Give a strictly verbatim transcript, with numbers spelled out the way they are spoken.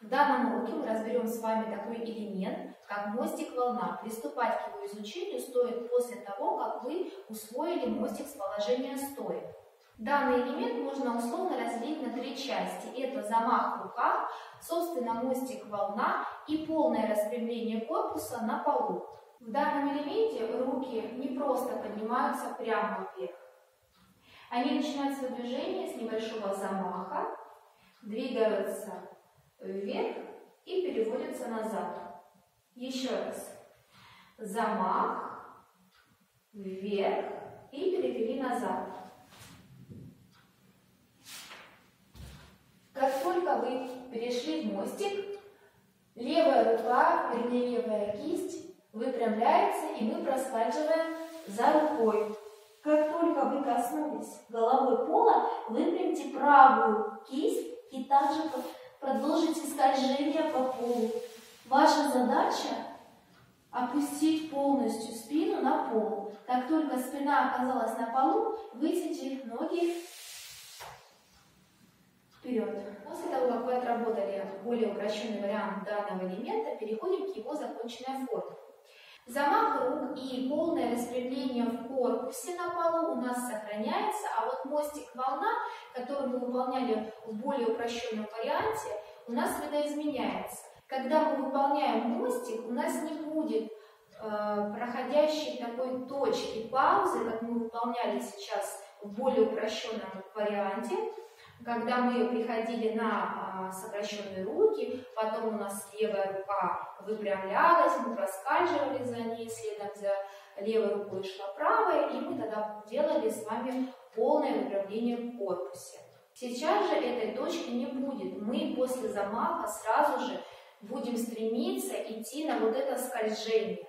В данном уроке мы разберем с вами такой элемент, как мостик-волна. Приступать к его изучению стоит после того, как вы усвоили мостик с положения стоя. Данный элемент можно условно разделить на три части. Это замах в руках, собственно мостик-волна и полное распрямление корпуса на полу. В данном элементе руки не просто поднимаются прямо вверх. Они начинают свое движение с небольшого замаха, двигаются вверх и переводятся назад. Еще раз. Замах, вверх и перевели назад. Как только вы перешли в мостик, левая рука, вернее левая кисть выпрямляется, и мы проскальзываем за рукой. Как только вы коснулись головой пола, выпрямьте правую кисть и также продолжите скольжение по полу. Ваша задача – опустить полностью спину на пол. Как только спина оказалась на полу, вытяните ноги вперед. После того, как вы отработали более упрощенный вариант данного элемента, переходим к его законченной форме. Замах рук и полное распрямление в корпусе на полу у нас сохраняется, а вот мостик-волна, который мы выполняли в более упрощенном варианте, у нас видоизменяется. Когда мы выполняем мостик, у нас не будет э, проходящей такой точки паузы, как мы выполняли сейчас в более упрощенном варианте, когда мы приходили на сокращенные руки, потом у нас левая рука выпрямлялась, мы проскальзывали за ней, следом за левой рукой шла правая, и мы тогда делали с вами полное выпрямление в корпусе. Сейчас же этой точки не будет. Мы после замаха сразу же будем стремиться идти на вот это скольжение.